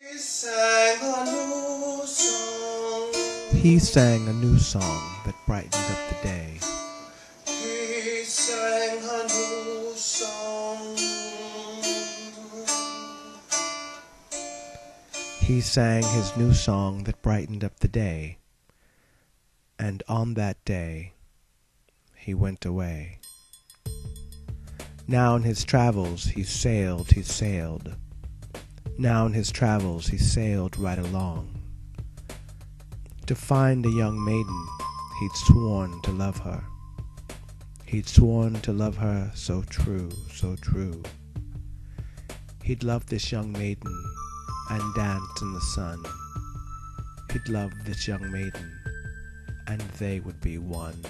He sang a new song. He sang a new song that brightens up the day. He sang a new song. He sang his new song that brightened up the day, and on that day he went away. Now in his travels he sailed, now in his travels he sailed right along. To find a young maiden, he'd sworn to love her. He'd sworn to love her so true, so true. He'd love this young maiden and dance in the sun. He'd love this young maiden, and they would be one.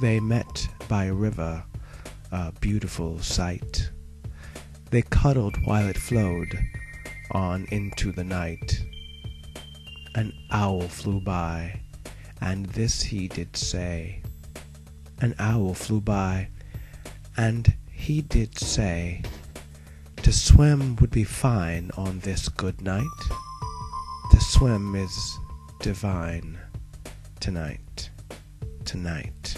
They met by a river, a beautiful sight. They cuddled while it flowed on into the night. An owl flew by, and this he did say. An owl flew by, and he did say, to swim would be fine on this good night. To swim is divine tonight, tonight.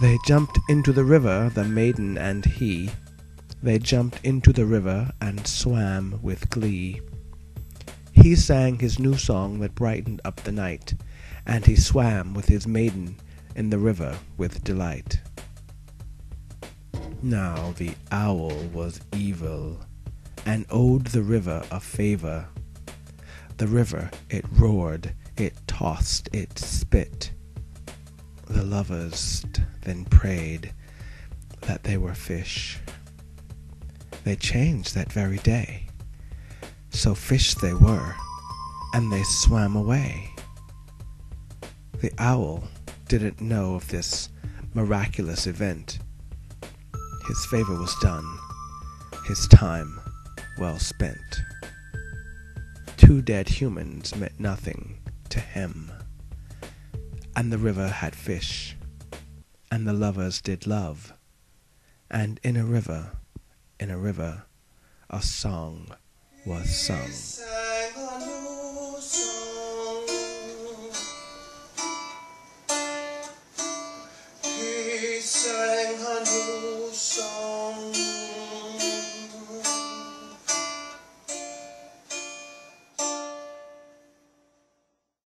They jumped into the river, the maiden and he. They jumped into the river and swam with glee. He sang his new song that brightened up the night, and he swam with his maiden in the river with delight. Now the owl was evil, and owed the river a favor. The river, it roared, it tossed, it spit. The lovers then prayed that they were fish. They changed that very day, so fish they were, and they swam away. The owl didn't know of this miraculous event. His favor was done, his time well spent. Two dead humans meant nothing to him, and the river had fish, and the lovers did love, and in a river, a song was sung. He sang a new song. He sang